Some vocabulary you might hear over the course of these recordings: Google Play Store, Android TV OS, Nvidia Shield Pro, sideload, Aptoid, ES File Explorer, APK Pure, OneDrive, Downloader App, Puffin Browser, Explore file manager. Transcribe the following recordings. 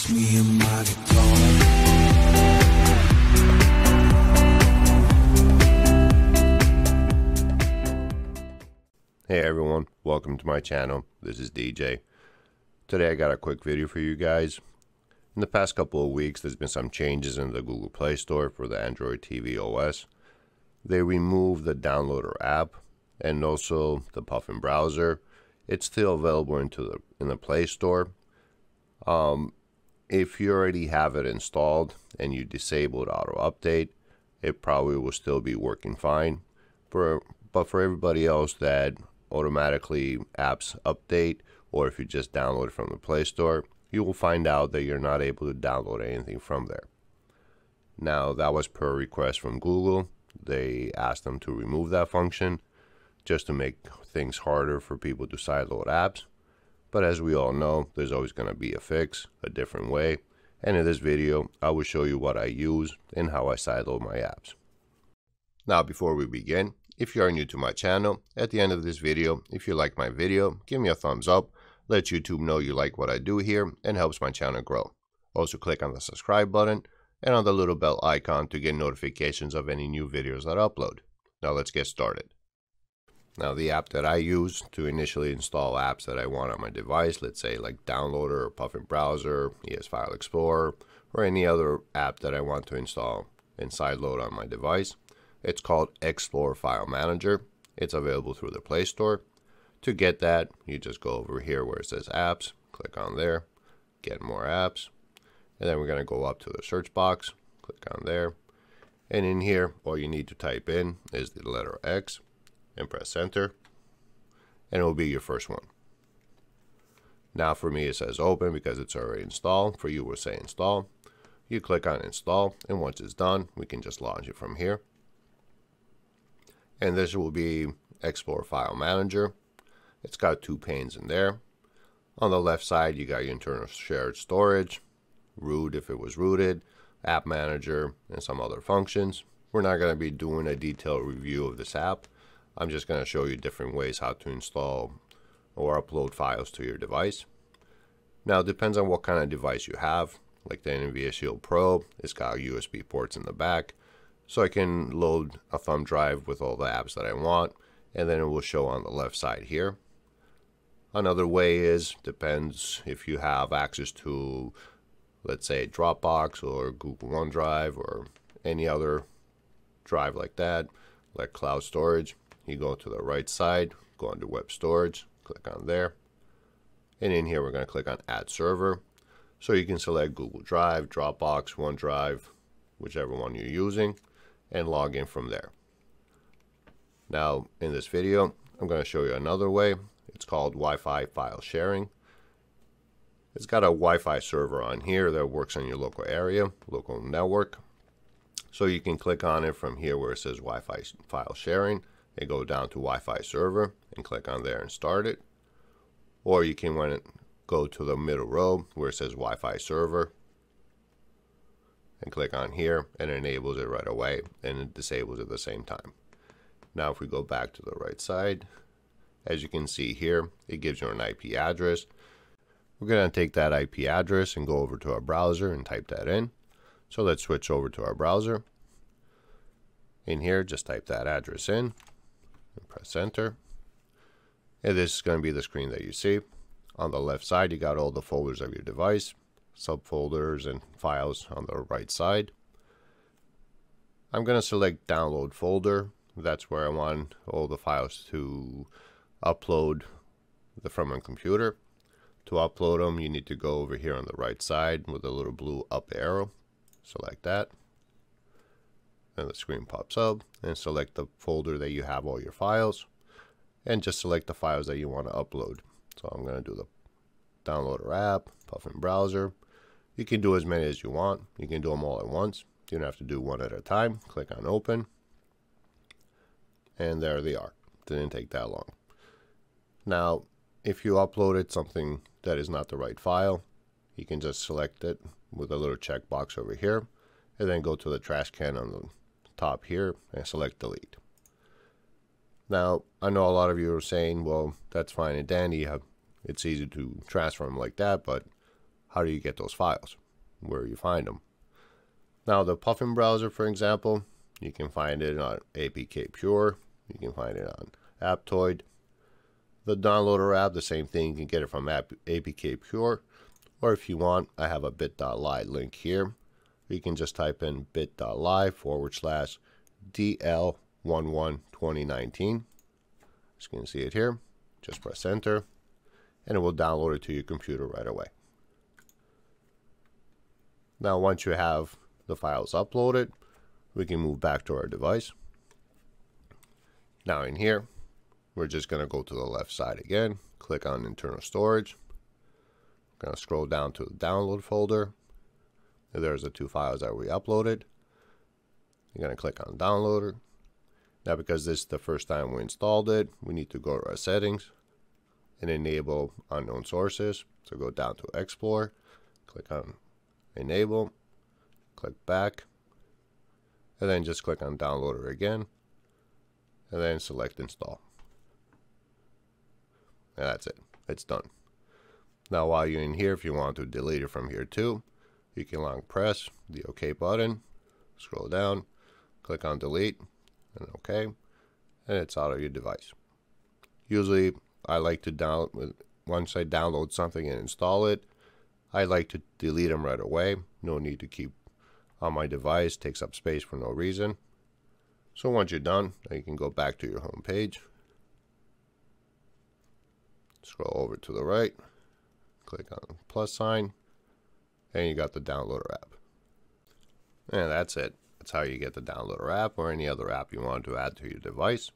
just me and my guitar. Hey everyone, welcome to my channel. This is DJ. Today I got a quick video for you guys. In the past couple of weeks, there's been some changes in the Google Play Store for the Android TV OS. They removed the Downloader app and also the Puffin browser. It's still available in the Play Store. If you already have it installed and you disabled auto update, it probably will still be working fine. But for everybody else that automatically apps update, or if you just download it from the Play Store, you will find out that you're not able to download anything from there. Now, that was per request from Google. They asked them to remove that function just to make things harder for people to sideload apps. But as we all know, there's always going to be a fix, a different way. And in this video, I will show you what I use and how I sideload my apps. Now, before we begin, if you are new to my channel, at the end of this video, if you like my video, give me a thumbs up, let YouTube know you like what I do here and helps my channel grow. Also click on the subscribe button and on the little bell icon to get notifications of any new videos that I upload. Now let's get started. Now, the app that I use to initially install apps that I want on my device, let's say like Downloader or Puffin Browser, ES File Explorer, or any other app that I want to install and sideload on my device, it's called Explore File Manager. It's available through the Play Store. To get that, you just go over here where it says apps, click on there, get more apps, and then we're going to go up to the search box, click on there, and in here all you need to type in is the letter X and press enter, and it will be your first one. Now for me it says open because it's already installed. For you, we'll say install. You click on install, and once it's done we can just launch it from here, and this will be Explore File Manager. It's got two panes in there. On the left side you got your internal shared storage, root if it was rooted, app manager, and some other functions. We're not going to be doing a detailed review of this app. I'm just going to show you different ways how to install or upload files to your device. Now it depends on what kind of device you have. Like the Nvidia Shield Pro, it's got USB ports in the back, so I can load a thumb drive with all the apps that I want, and then it will show on the left side here. Another way is, depends if you have access to, let's say, Dropbox or Google OneDrive or any other drive like that, like cloud storage. You go to the right side, go under web storage, click on there, and in here we're going to click on add server. So you can select Google Drive, Dropbox, OneDrive, whichever one you're using, and log in from there. Now in this video I'm going to show you another way. It's called Wi-Fi file sharing. It's got a Wi-Fi server on here that works on your local area, local network. So you can click on it from here where it says Wi-Fi file sharing and go down to Wi-Fi server and click on there and start it. Or you can go to the middle row where it says Wi-Fi server and click on here, and it enables it right away and it disables at the same time. Now if we go back to the right side, as you can see here, it gives you an IP address. We're going to take that IP address and go over to our browser and type that in. So let's switch over to our browser. In here, just type that address in and press enter. And this is going to be the screen that you see. On the left side, you got all the folders of your device, subfolders and files on the right side. I'm going to select download folder. That's where I want all the files to upload from my computer. To upload them, you need to go over here on the right side with a little blue up arrow. Select that, and the screen pops up, and select the folder that you have all your files, and just select the files that you want to upload. So I'm going to do the Downloader app, Puffin browser. You can do as many as you want. You can do them all at once. You don't have to do one at a time. Click on open. And there they are. Didn't take that long. Now, if you uploaded something that is not the right file, you can just select it with a little checkbox over here, and then go to the trash can on the top here and select delete. Now, I know a lot of you are saying, well, that's fine and dandy, it's easy to transfer them like that, but how do you get those files, where you find them. Now the Puffin browser, for example, you can find it on APK Pure, you can find it on Aptoid. The Downloader app, the same thing, you can get it from APK Pure, or if you want, I have a bit.ly link here. You can just type in bit.ly/DL112019. As you can see it here, just press enter and it will download it to your computer right away. Now once you have the files uploaded, we can move back to our device. Now in here, we're just going to go to the left side again, click on internal storage. We're going to scroll down to the download folder. There's the two files that we uploaded. You're going to click on downloader. Now because this is the first time we installed it, we need to go to our settings and enable unknown sources. So go down to Explore, click on enable, click back, and then just click on downloader again, and then select install. And that's it, it's done. Now while you're in here, if you want to delete it from here too, you can long press the OK button, scroll down, click on delete, and OK, and it's out of your device. Usually I like to download, once I download something and install it, I like to delete them right away. No need to keep on my device, takes up space for no reason. So once you're done, you can go back to your home page, scroll over to the right, click on plus sign, and you got the Downloader app. And that's it. That's how you get the Downloader app or any other app you want to add to your device.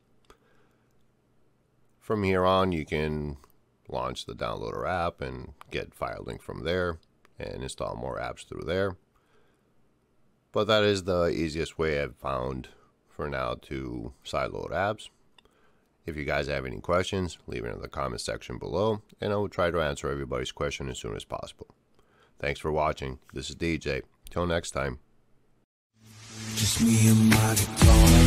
From here on, you can launch the Downloader app and get file link from there and install more apps through there. But that is the easiest way I've found for now to sideload apps. If you guys have any questions, leave it in the comment section below, and I will try to answer everybody's question as soon as possible. Thanks for watching. This is DJ. Till next time. Just me and my guitar.